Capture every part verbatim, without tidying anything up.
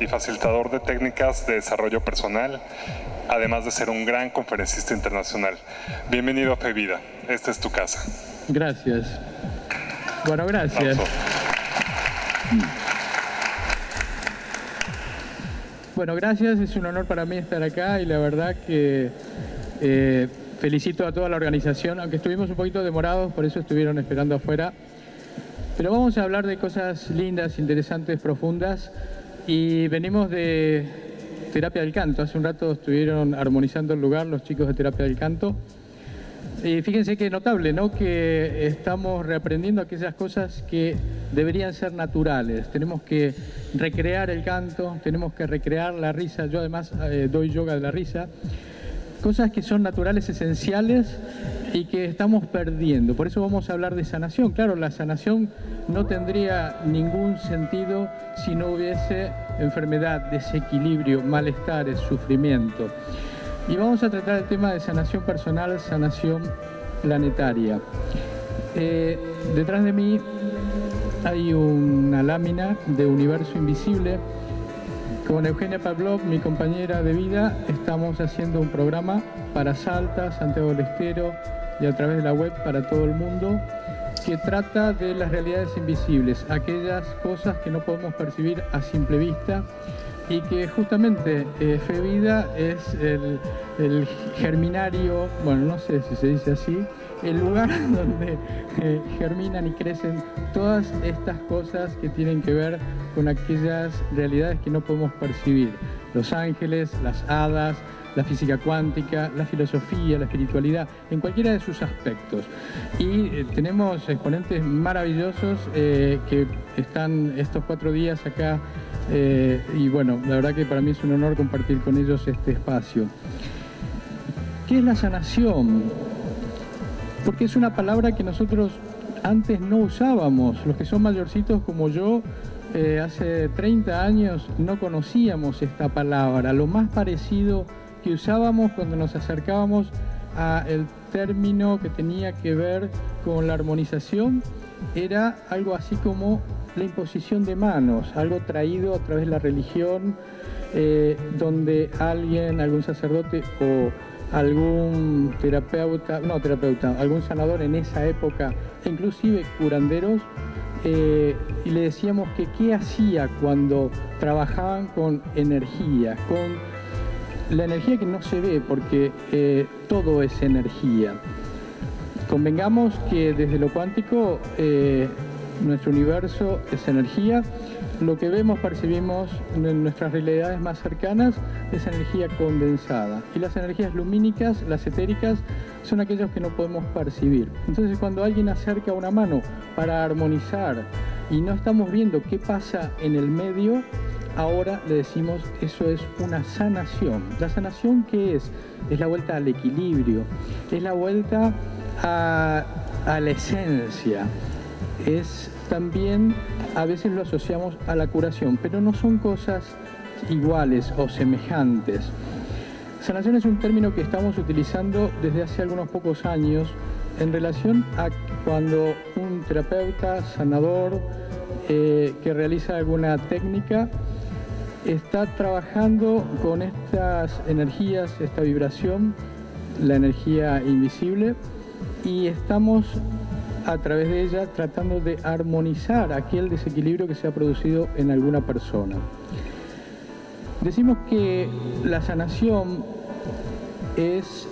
y facilitador de técnicas de desarrollo personal, además de ser un gran conferencista internacional. Bienvenido a Fe Vida, esta es tu casa. Gracias. Bueno, gracias. Bueno, gracias, es un honor para mí estar acá y la verdad que eh, felicito a toda la organización, aunque estuvimos un poquito demorados, por eso estuvieron esperando afuera. Pero vamos a hablar de cosas lindas, interesantes, profundas, y venimos de Terapia del Canto. Hace un rato estuvieron armonizando el lugar los chicos de Terapia del Canto. Y fíjense que es notable, ¿no? Que estamos reaprendiendo aquellas cosas que deberían ser naturales. Tenemos que recrear el canto, tenemos que recrear la risa. Yo además eh, doy yoga de la risa. Cosas que son naturales, esenciales y que estamos perdiendo. Por eso vamos a hablar de sanación. Claro, la sanación no tendría ningún sentido si no hubiese enfermedad, desequilibrio, malestares, sufrimiento. Y vamos a tratar el tema de sanación personal, sanación planetaria. Eh, detrás de mí hay una lámina de Universo Invisible. Con Eugenia Pavlov, mi compañera de vida, estamos haciendo un programa para Salta, Santiago del Estero y a través de la web para todo el mundo, que trata de las realidades invisibles, aquellas cosas que no podemos percibir a simple vista y que justamente eh, Fe Vida es el, el germinario, bueno, no sé si se dice así, el lugar donde eh, germinan y crecen todas estas cosas que tienen que ver con aquellas realidades que no podemos percibir. Los ángeles, las hadas, la física cuántica, la filosofía, la espiritualidad, en cualquiera de sus aspectos. Y eh, tenemos exponentes maravillosos eh, que están estos cuatro días acá eh, y bueno, la verdad que para mí es un honor compartir con ellos este espacio. ¿Qué es la sanación? Porque es una palabra que nosotros antes no usábamos. Los que son mayorcitos como yo, eh, hace treinta años no conocíamos esta palabra. Lo más parecido que usábamos cuando nos acercábamos al término que tenía que ver con la armonización era algo así como la imposición de manos, algo traído a través de la religión, eh, donde alguien, algún sacerdote o algún terapeuta, no terapeuta, algún sanador en esa época, inclusive curanderos, eh, y le decíamos que qué hacía cuando trabajaban con energía, con la energía que no se ve, porque eh, todo es energía. Convengamos que desde lo cuántico eh, nuestro universo es energía. Lo que vemos, percibimos en nuestras realidades más cercanas es energía condensada. Y las energías lumínicas, las etéricas, son aquellas que no podemos percibir. Entonces, cuando alguien acerca una mano para armonizar y no estamos viendo qué pasa en el medio, ahora le decimos eso es una sanación. ¿La sanación qué es? Es la vuelta al equilibrio, es la vuelta a, a la esencia. Es también, a veces lo asociamos a la curación, pero no son cosas iguales o semejantes. Sanación es un término que estamos utilizando desde hace algunos pocos años en relación a cuando un terapeuta, sanador, eh, que realiza alguna técnica, está trabajando con estas energías, esta vibración, la energía invisible, y estamos a través de ella tratando de armonizar aquel desequilibrio que se ha producido en alguna persona. Decimos que la sanación es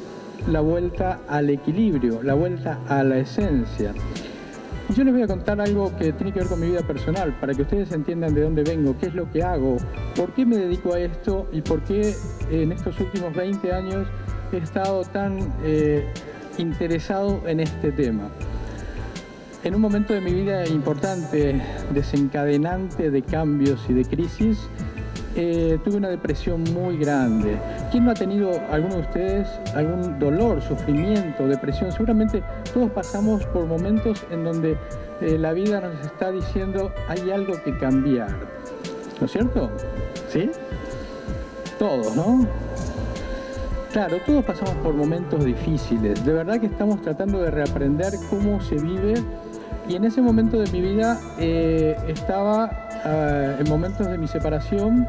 la vuelta al equilibrio, la vuelta a la esencia. Yo les voy a contar algo que tiene que ver con mi vida personal, para que ustedes entiendan de dónde vengo, qué es lo que hago, por qué me dedico a esto y por qué en estos últimos veinte años he estado tan eh, interesado en este tema. En un momento de mi vida importante, desencadenante de cambios y de crisis, eh, tuve una depresión muy grande. ¿Quién no ha tenido, alguno de ustedes, algún dolor, sufrimiento, depresión? Seguramente todos pasamos por momentos en donde eh, la vida nos está diciendo hay algo que cambiar, ¿no es cierto? ¿Sí? Todos, ¿no? Claro, todos pasamos por momentos difíciles. De verdad que estamos tratando de reaprender cómo se vive Y en ese momento de mi vida eh, estaba uh, en momentos de mi separación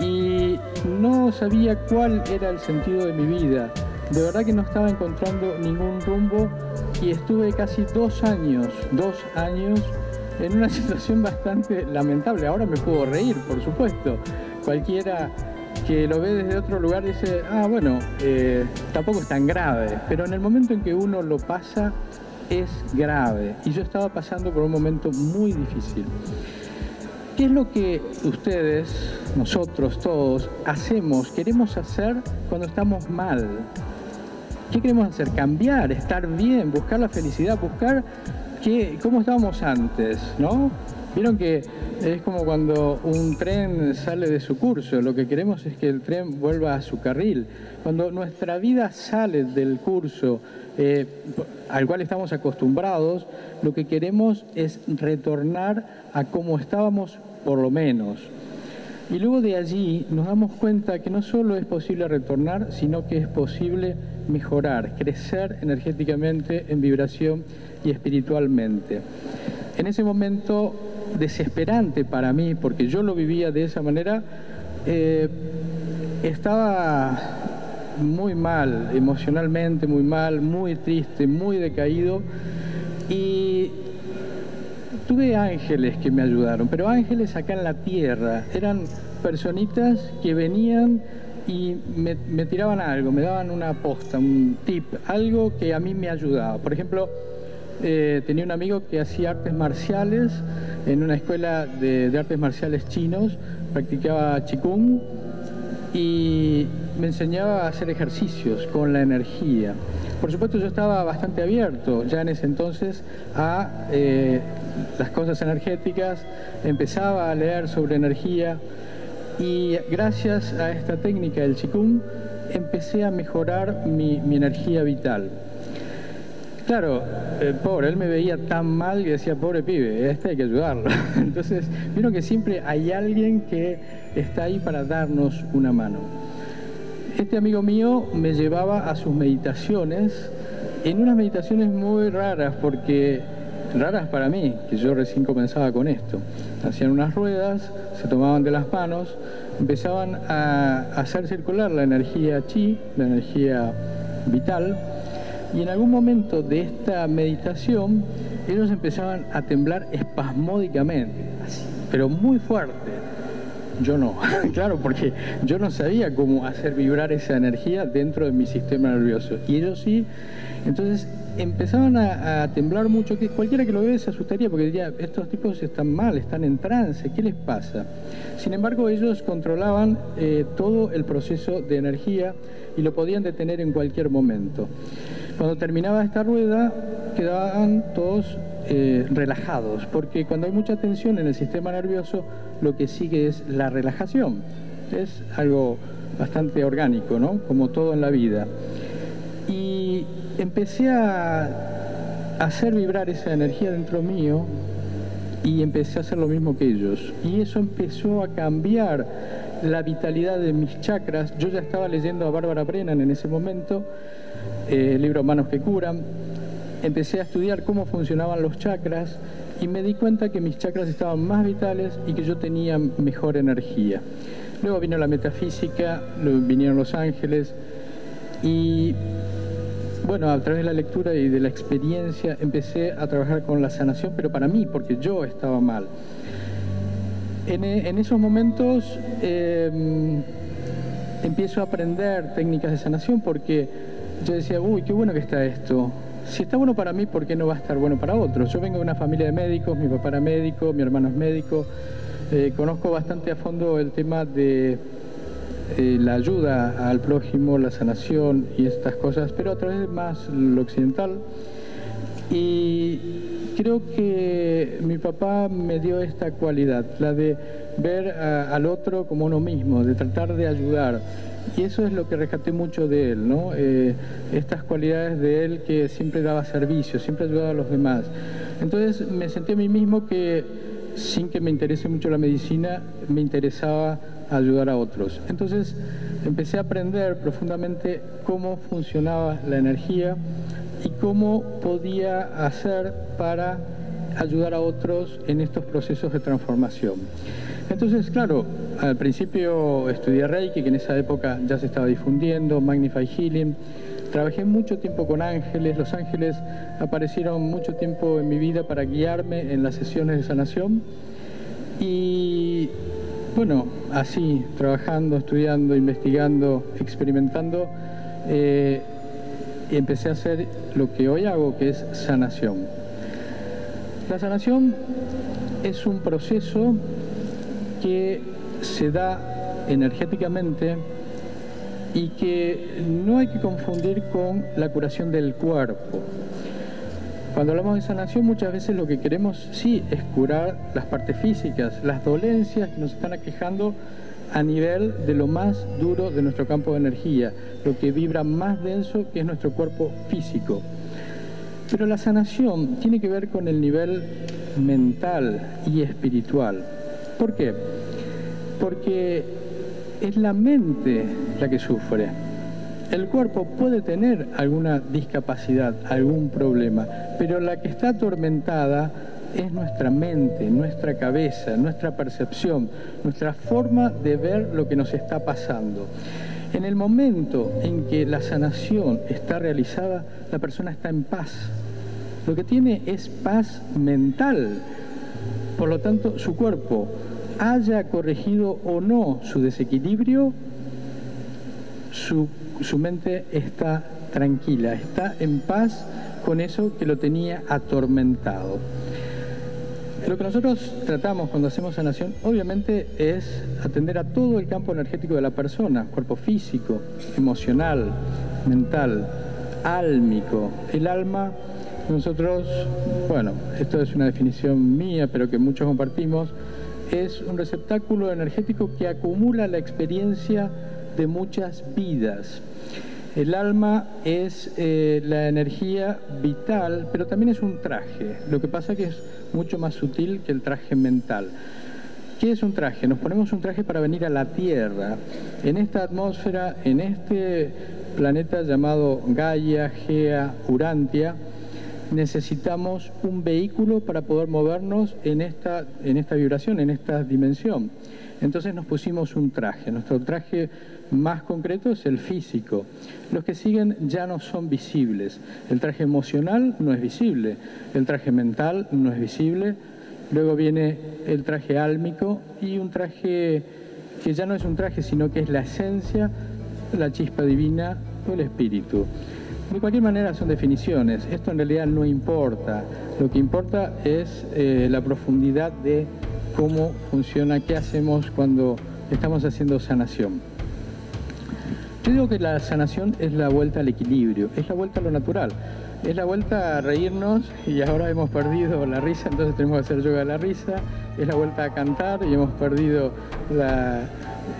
y no sabía cuál era el sentido de mi vida. De verdad que no estaba encontrando ningún rumbo y estuve casi dos años, dos años en una situación bastante lamentable. Ahora me puedo reír, por supuesto. Cualquiera que lo ve desde otro lugar dice, ah, bueno, eh, tampoco es tan grave. Pero en el momento en que uno lo pasa, es grave. Y yo estaba pasando por un momento muy difícil. ¿Qué es lo que ustedes, nosotros todos, hacemos, queremos hacer cuando estamos mal? ¿Qué queremos hacer? Cambiar, estar bien, buscar la felicidad, buscar que, cómo estábamos antes, ¿no? Vieron que es como cuando un tren sale de su curso, lo que queremos es que el tren vuelva a su carril. Cuando nuestra vida sale del curso eh, al cual estamos acostumbrados, lo que queremos es retornar a como estábamos por lo menos. Y luego de allí nos damos cuenta que no solo es posible retornar, sino que es posible mejorar, crecer energéticamente, en vibración y espiritualmente. En ese momento desesperante para mí, porque yo lo vivía de esa manera, eh, estaba muy mal, emocionalmente muy mal, muy triste, muy decaído, y tuve ángeles que me ayudaron, pero ángeles acá en la tierra, eran personitas que venían y me, me tiraban algo, me daban una aposta, un tip, algo que a mí me ayudaba. Por ejemplo, Eh, tenía un amigo que hacía artes marciales en una escuela de, de artes marciales chinos, practicaba Qigong y me enseñaba a hacer ejercicios con la energía. Por supuesto yo estaba bastante abierto ya en ese entonces a eh, las cosas energéticas, empezaba a leer sobre energía y gracias a esta técnica del Qigong empecé a mejorar mi, mi energía vital. Claro, eh, pobre, él me veía tan mal que decía, pobre pibe, este hay que ayudarlo. Entonces, vieron que siempre hay alguien que está ahí para darnos una mano. Este amigo mío me llevaba a sus meditaciones, en unas meditaciones muy raras, porque raras para mí, que yo recién comenzaba con esto. Hacían unas ruedas, se tomaban de las manos, empezaban a hacer circular la energía chi, la energía vital, y en algún momento de esta meditación, ellos empezaban a temblar espasmódicamente, pero muy fuerte. Yo no, claro, porque yo no sabía cómo hacer vibrar esa energía dentro de mi sistema nervioso. Y ellos sí, entonces empezaban a, a temblar mucho, que cualquiera que lo ve se asustaría porque diría, estos tipos están mal, están en trance, ¿qué les pasa? Sin embargo, ellos controlaban eh, todo el proceso de energía y lo podían detener en cualquier momento. Cuando terminaba esta rueda, quedaban todos eh, relajados, porque cuando hay mucha tensión en el sistema nervioso, lo que sigue es la relajación. Es algo bastante orgánico, ¿no? Como todo en la vida. Y empecé a hacer vibrar esa energía dentro mío y empecé a hacer lo mismo que ellos. Y eso empezó a cambiar la vitalidad de mis chakras. Yo ya estaba leyendo a Bárbara Brennan en ese momento, Eh, el libro Manos que curan, empecé a estudiar cómo funcionaban los chakras y me di cuenta que mis chakras estaban más vitales y que yo tenía mejor energía. Luego vino la metafísica, vinieron los ángeles y bueno, a través de la lectura y de la experiencia empecé a trabajar con la sanación, pero para mí, porque yo estaba mal. En, en esos momentos eh, empiezo a aprender técnicas de sanación porque yo decía, uy, qué bueno que está esto. Si está bueno para mí, ¿por qué no va a estar bueno para otros? Yo vengo de una familia de médicos, mi papá era médico, mi hermano es médico. Eh, conozco bastante a fondo el tema de eh, la ayuda al prójimo, la sanación y estas cosas, pero a través de más lo occidental. Y creo que mi papá me dio esta cualidad, la de ver a, al otro como uno mismo, de tratar de ayudar. Y eso es lo que rescaté mucho de él, ¿no? Eh, estas cualidades de él que siempre daba servicio, siempre ayudaba a los demás. Entonces me sentí a mí mismo que, sin que me interese mucho la medicina, me interesaba ayudar a otros. Entonces empecé a aprender profundamente cómo funcionaba la energía y cómo podía hacer para ayudar a otros en estos procesos de transformación. Entonces, claro, al principio estudié Reiki, que en esa época ya se estaba difundiendo, Magnify Healing. Trabajé mucho tiempo con ángeles, los ángeles aparecieron mucho tiempo en mi vida para guiarme en las sesiones de sanación. Y bueno, así, trabajando, estudiando, investigando, experimentando, eh, empecé a hacer lo que hoy hago, que es sanación. La sanación es un proceso que se da energéticamente y que no hay que confundir con la curación del cuerpo. Cuando hablamos de sanación, muchas veces lo que queremos sí es curar las partes físicas, las dolencias que nos están aquejando a nivel de lo más duro de nuestro campo de energía, lo que vibra más denso, que es nuestro cuerpo físico. Pero la sanación tiene que ver con el nivel mental y espiritual. ¿Por qué? Porque es la mente la que sufre. El cuerpo puede tener alguna discapacidad, algún problema, pero la que está atormentada es nuestra mente, nuestra cabeza, nuestra percepción, nuestra forma de ver lo que nos está pasando. En el momento en que la sanación está realizada, la persona está en paz. Lo que tiene es paz mental. Por lo tanto, su cuerpo, haya corregido o no su desequilibrio, su, su mente está tranquila, está en paz con eso que lo tenía atormentado. Lo que nosotros tratamos cuando hacemos sanación, obviamente, es atender a todo el campo energético de la persona, cuerpo físico, emocional, mental, álmico. El alma, nosotros, bueno, esto es una definición mía, pero que muchos compartimos, es un receptáculo energético que acumula la experiencia de muchas vidas. El alma es eh, la energía vital, pero también es un traje. Lo que pasa es que es mucho más sutil que el traje mental. ¿Qué es un traje? Nos ponemos un traje para venir a la Tierra. En esta atmósfera, en este planeta llamado Gaia, Gea, Urantia, necesitamos un vehículo para poder movernos en esta, en esta vibración, en esta dimensión. Entonces nos pusimos un traje. Nuestro traje más concreto es el físico. Los que siguen ya no son visibles. El traje emocional no es visible. El traje mental no es visible. Luego viene el traje álmico y un traje que ya no es un traje, sino que es la esencia, la chispa divina o el espíritu. De cualquier manera son definiciones, esto en realidad no importa, lo que importa es eh, la profundidad de cómo funciona, qué hacemos cuando estamos haciendo sanación. Yo digo que la sanación es la vuelta al equilibrio, es la vuelta a lo natural, es la vuelta a reírnos y ahora hemos perdido la risa, entonces tenemos que hacer yoga de la risa, es la vuelta a cantar y hemos perdido la...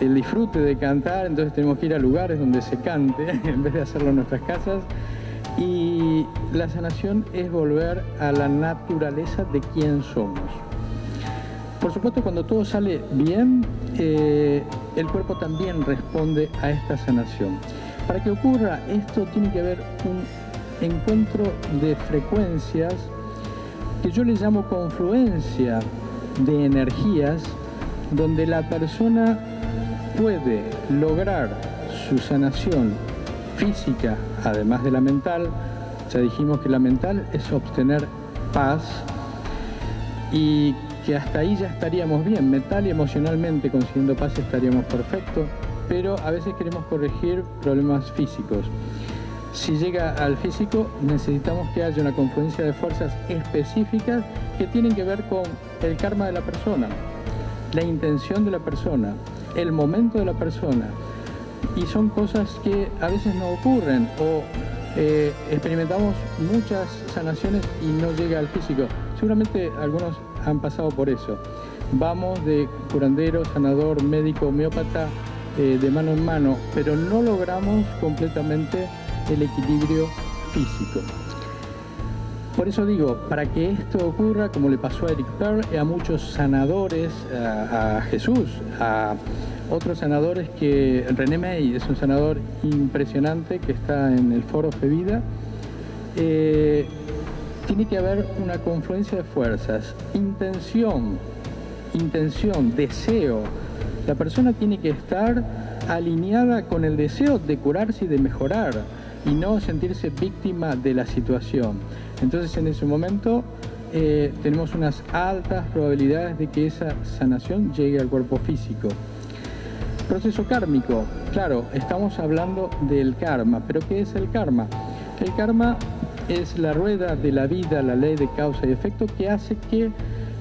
el disfrute de cantar, entonces tenemos que ir a lugares donde se cante en vez de hacerlo en nuestras casas. Y la sanación es volver a la naturaleza de quién somos. Por supuesto, cuando todo sale bien, eh, el cuerpo también responde a esta sanación. Para que ocurra esto tiene que haber un encuentro de frecuencias que yo le llamo confluencia de energías, donde la persona puede lograr su sanación física, además de la mental. Ya dijimos que la mental es obtener paz y que hasta ahí ya estaríamos bien. Mental y emocionalmente, consiguiendo paz, estaríamos perfectos, pero a veces queremos corregir problemas físicos. Si llega al físico, necesitamos que haya una confluencia de fuerzas específicas que tienen que ver con el karma de la persona, la intención de la persona, el momento de la persona, y son cosas que a veces no ocurren o eh, experimentamos muchas sanaciones y no llega al físico. Seguramente algunos han pasado por eso. Vamos de curandero, sanador, médico, homeópata, eh, de mano en mano, pero no logramos completamente el equilibrio físico. Por eso digo, para que esto ocurra, como le pasó a Eric Pearl, a muchos sanadores, a, a Jesús, a, Otro sanador es que René May es un sanador impresionante que está en el Foro Fe Vida. Eh, tiene que haber una confluencia de fuerzas, intención, intención, deseo. La persona tiene que estar alineada con el deseo de curarse y de mejorar y no sentirse víctima de la situación. Entonces, en ese momento eh, tenemos unas altas probabilidades de que esa sanación llegue al cuerpo físico. Proceso kármico. Claro, estamos hablando del karma, pero ¿qué es el karma? El karma es la rueda de la vida, la ley de causa y efecto que hace que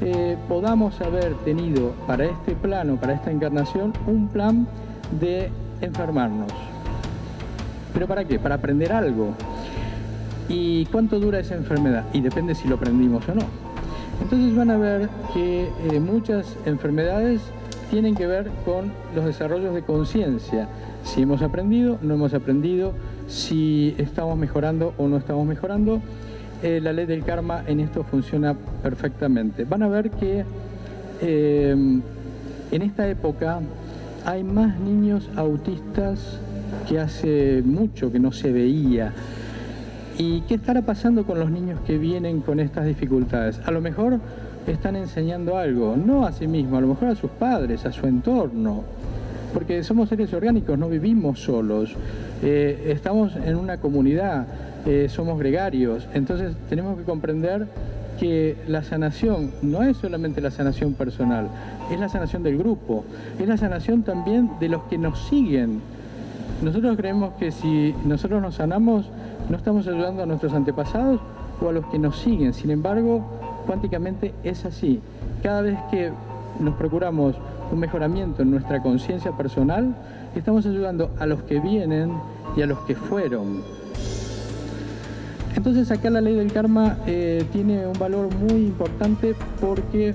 eh, podamos haber tenido para este plano, para esta encarnación, un plan de enfermarnos. ¿Pero para qué? Para aprender algo. ¿Y cuánto dura esa enfermedad? Y depende si lo aprendimos o no. Entonces van a ver que eh, muchas enfermedades tienen que ver con los desarrollos de conciencia. Si hemos aprendido, no hemos aprendido, si estamos mejorando o no estamos mejorando, eh, la ley del karma en esto funciona perfectamente. Van a ver que eh, en esta época hay más niños autistas que hace mucho que no se veía. ¿Y qué estará pasando con los niños que vienen con estas dificultades? A lo mejor están enseñando algo, no a sí mismos, a lo mejor a sus padres, a su entorno, porque somos seres orgánicos, no vivimos solos, eh, estamos en una comunidad, eh, somos gregarios, entonces tenemos que comprender que la sanación no es solamente la sanación personal, es la sanación del grupo, es la sanación también de los que nos siguen. Nosotros creemos que si nosotros nos sanamos, no estamos ayudando a nuestros antepasados o a los que nos siguen, sin embargo, cuánticamente es así. Cada vez que nos procuramos un mejoramiento en nuestra conciencia personal, estamos ayudando a los que vienen y a los que fueron. Entonces acá la ley del karma eh, tiene un valor muy importante, porque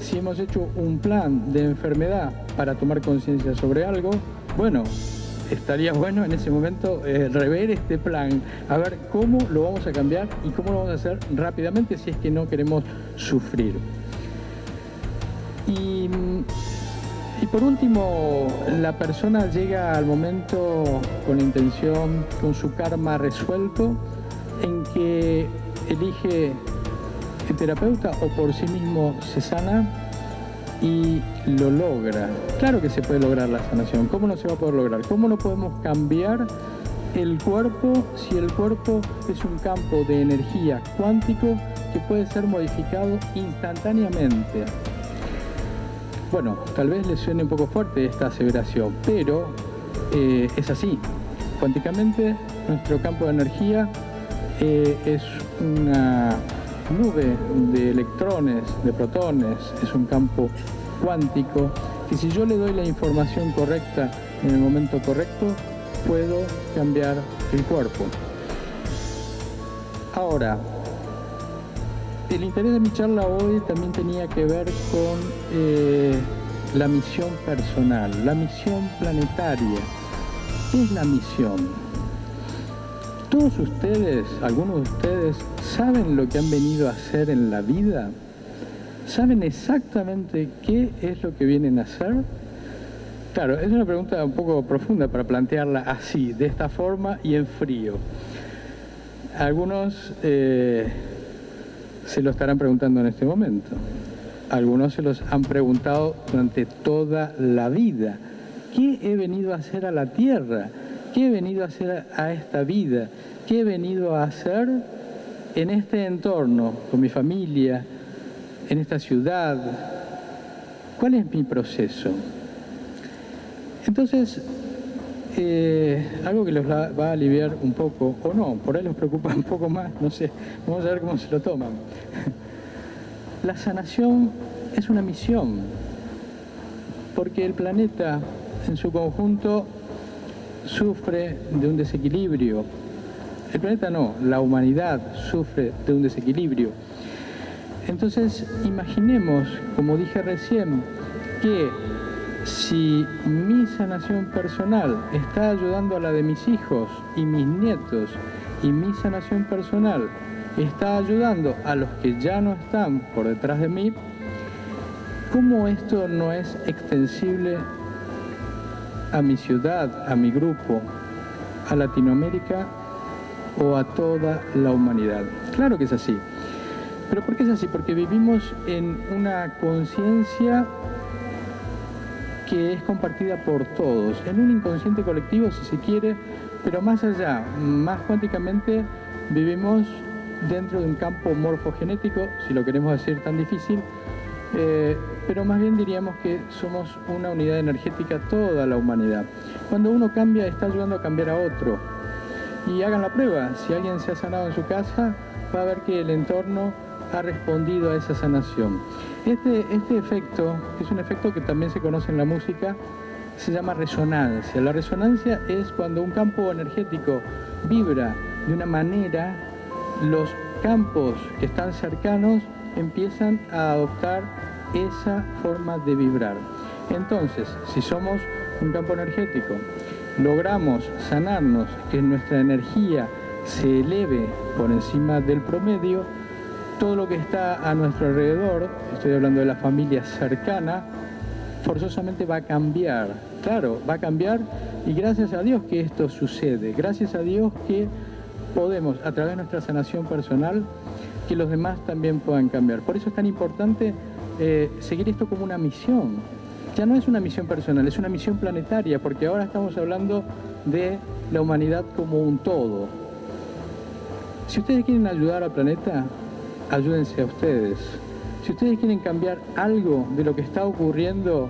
si hemos hecho un plan de enfermedad para tomar conciencia sobre algo, bueno, estaría bueno en ese momento eh, rever este plan, a ver cómo lo vamos a cambiar y cómo lo vamos a hacer rápidamente si es que no queremos sufrir. Y, y por último, la persona llega al momento con la intención, con su karma resuelto, en que elige el terapeuta o por sí mismo se sana y lo logra. Claro que se puede lograr la sanación. ¿Cómo no se va a poder lograr? ¿Cómo no podemos cambiar el cuerpo si el cuerpo es un campo de energía cuántico que puede ser modificado instantáneamente? Bueno, tal vez les suene un poco fuerte esta aseveración, pero eh, es así. Cuánticamente, nuestro campo de energía eh, es una nube de electrones, de protones, es un campo cuántico que, si yo le doy la información correcta en el momento correcto, puedo cambiar el cuerpo. Ahora, el interés de mi charla hoy también tenía que ver con eh, la misión personal, la misión planetaria. ¿Qué es la misión? ¿Todos ustedes, algunos de ustedes, saben lo que han venido a hacer en la vida? ¿Saben exactamente qué es lo que vienen a hacer? Claro, es una pregunta un poco profunda para plantearla así, de esta forma y en frío. Algunos eh, se lo estarán preguntando en este momento. Algunos se los han preguntado durante toda la vida. ¿Qué he venido a hacer a la Tierra? ¿Qué he venido a hacer a esta vida? ¿Qué he venido a hacer en este entorno, con mi familia, en esta ciudad? ¿Cuál es mi proceso? Entonces, eh, algo que los va a aliviar un poco, o no, por ahí los preocupa un poco más, no sé, vamos a ver cómo se lo toman. La sanación es una misión, porque el planeta en su conjunto sufre de un desequilibrio. El planeta no, la humanidad sufre de un desequilibrio. Entonces, imaginemos, como dije recién, que si mi sanación personal está ayudando a la de mis hijos y mis nietos, y mi sanación personal está ayudando a los que ya no están por detrás de mí, ¿cómo esto no es extensible a mi ciudad, a mi grupo, a Latinoamérica o a toda la humanidad. Claro que es así. ¿Pero por qué es así? Porque vivimos en una conciencia que es compartida por todos, en un inconsciente colectivo si se quiere, pero más allá, más cuánticamente vivimos dentro de un campo morfogenético, si lo queremos decir tan difícil, eh, pero más bien diríamos que somos una unidad energética toda la humanidad. Cuando uno cambia, está ayudando a cambiar a otro. Y hagan la prueba, si alguien se ha sanado en su casa, va a ver que el entorno ha respondido a esa sanación. Este, este efecto, que es un efecto que también se conoce en la música, se llama resonancia. La resonancia es cuando un campo energético vibra de una manera, los campos que están cercanos empiezan a adoptar esa forma de vibrar. Entonces, si somos un campo energético, logramos sanarnos, que nuestra energía se eleve por encima del promedio, todo lo que está a nuestro alrededor, estoy hablando de la familia cercana, forzosamente va a cambiar. Claro, va a cambiar, y gracias a Dios que esto sucede, gracias a Dios que podemos, a través de nuestra sanación personal, que los demás también puedan cambiar. Por eso es tan importante eh, seguir esto como una misión. Ya no es una misión personal, es una misión planetaria, porque ahora estamos hablando de la humanidad como un todo. Si ustedes quieren ayudar al planeta, ayúdense a ustedes. Si ustedes quieren cambiar algo de lo que está ocurriendo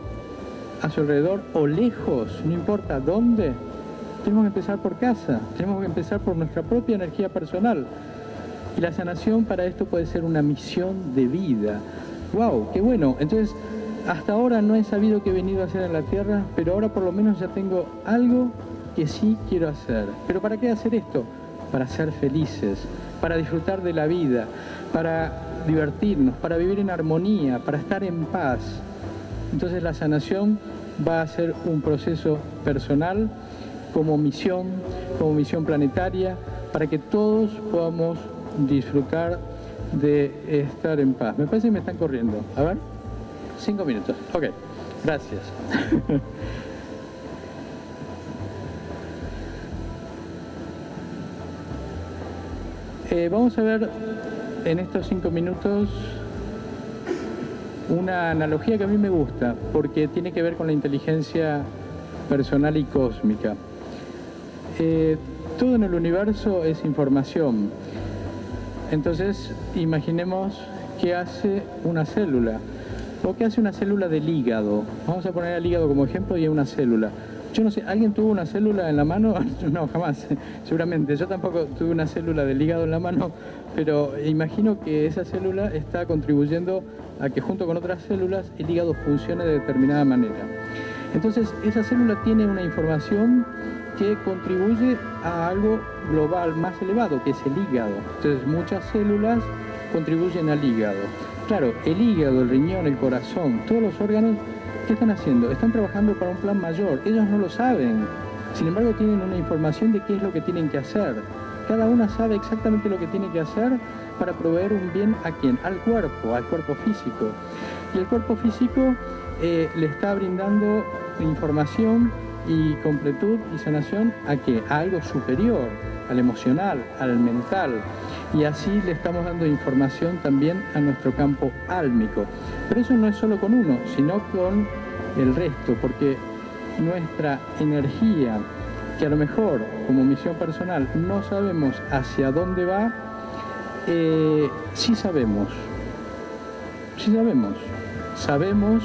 a su alrededor o lejos, no importa dónde, tenemos que empezar por casa, tenemos que empezar por nuestra propia energía personal. Y la sanación para esto puede ser una misión de vida. ¡Wow! ¡Qué bueno! Entonces, hasta ahora no he sabido qué he venido a hacer en la Tierra, pero ahora por lo menos ya tengo algo que sí quiero hacer. ¿Pero para qué hacer esto? Para ser felices, para disfrutar de la vida, para divertirnos, para vivir en armonía, para estar en paz. Entonces la sanación va a ser un proceso personal, como misión, como misión planetaria, para que todos podamos disfrutar de estar en paz. Me parece que me están corriendo. A ver, cinco minutos. Ok, gracias. Eh, vamos a ver en estos cinco minutos una analogía que a mí me gusta, porque tiene que ver con la inteligencia personal y cósmica. Eh, todo en el universo es información. Entonces, imaginemos qué hace una célula, o qué hace una célula del hígado. Vamos a poner al hígado como ejemplo y a una célula. Yo no sé, ¿alguien tuvo una célula en la mano? No, jamás, seguramente. Yo tampoco tuve una célula del hígado en la mano, pero imagino que esa célula está contribuyendo a que junto con otras células el hígado funcione de determinada manera. Entonces, esa célula tiene una información que contribuye a algo global más elevado, que es el hígado. Entonces, muchas células contribuyen al hígado. Claro, el hígado, el riñón, el corazón, todos los órganos, ¿qué están haciendo? Están trabajando para un plan mayor. Ellos no lo saben. Sin embargo, tienen una información de qué es lo que tienen que hacer. Cada una sabe exactamente lo que tiene que hacer para proveer un bien a quién, al cuerpo, al cuerpo físico. Y el cuerpo físico eh, le está brindando información y completud y sanación a qué, a algo superior, al emocional, al mental. Y así le estamos dando información también a nuestro campo álmico. Pero eso no es solo con uno, sino con el resto, porque nuestra energía, que a lo mejor como misión personal no sabemos hacia dónde va, eh, sí sabemos, sí sabemos, sabemos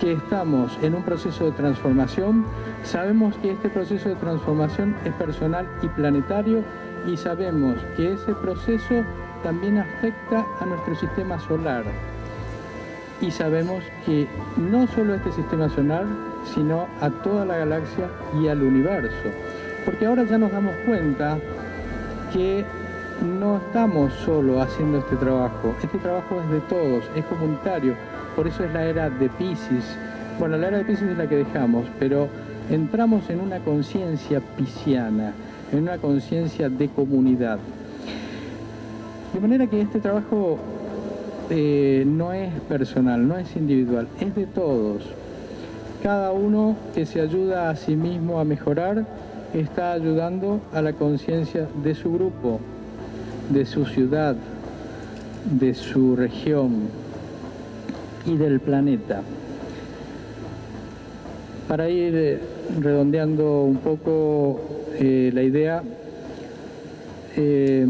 que estamos en un proceso de transformación, sabemos que este proceso de transformación es personal y planetario, y sabemos que ese proceso también afecta a nuestro sistema solar. Y sabemos que no solo este sistema solar, sino a toda la galaxia y al universo. Porque ahora ya nos damos cuenta que no estamos solo haciendo este trabajo. Este trabajo es de todos, es comunitario. Por eso es la era de Piscis. Bueno, la era de Piscis es la que dejamos, pero entramos en una conciencia pisciana, en una conciencia de comunidad. De manera que este trabajo Eh, no es personal, no es individual, es de todos. Cada uno que se ayuda a sí mismo a mejorar está ayudando a la conciencia de su grupo, de su ciudad, de su región y del planeta. Para ir redondeando un poco eh, la idea, eh,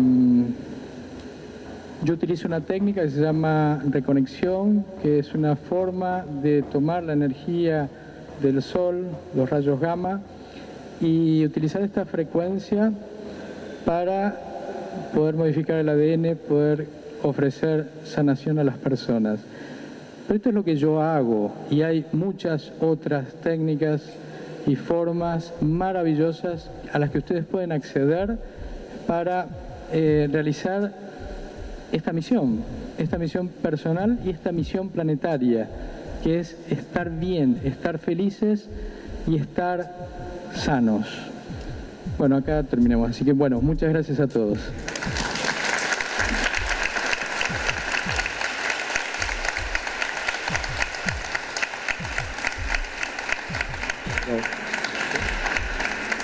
yo utilizo una técnica que se llama reconexión, que es una forma de tomar la energía del sol, los rayos gamma, y utilizar esta frecuencia para poder modificar el A D N, poder ofrecer sanación a las personas. Pero esto es lo que yo hago, y hay muchas otras técnicas y formas maravillosas a las que ustedes pueden acceder para eh, realizar esta misión, esta misión personal y esta misión planetaria, que es estar bien, estar felices y estar sanos. Bueno, acá terminamos. Así que, bueno, muchas gracias a todos.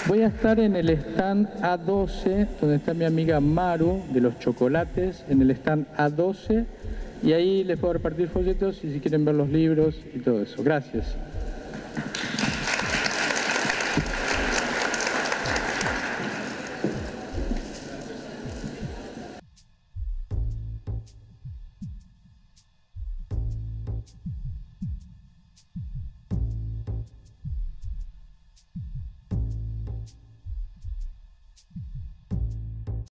Voy a estar en el stand A doce, donde está mi amiga Maru, de los chocolates, en el stand A doce, y ahí les puedo repartir folletos y si quieren ver los libros y todo eso. Gracias.